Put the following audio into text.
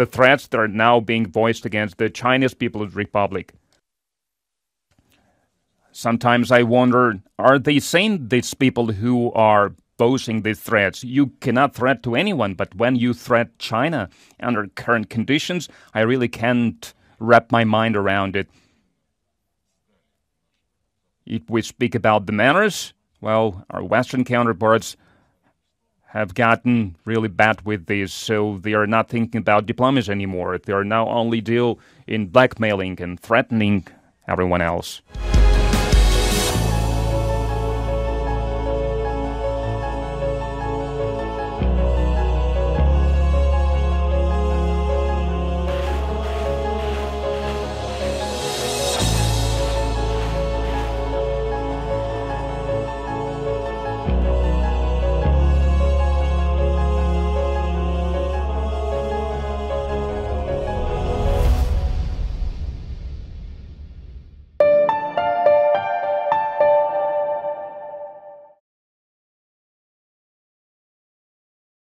the threats that are now being voiced against the Chinese People's Republic. Sometimes I wonder, are they sane, these people who are posing these threats? You cannot threat to anyone, but when you threat China under current conditions, I really can't wrap my mind around it. If we speak about the manners, well, our Western counterparts have gotten really bad with this, so they are not thinking about diplomacy anymore. They are now only dealing in blackmailing and threatening everyone else.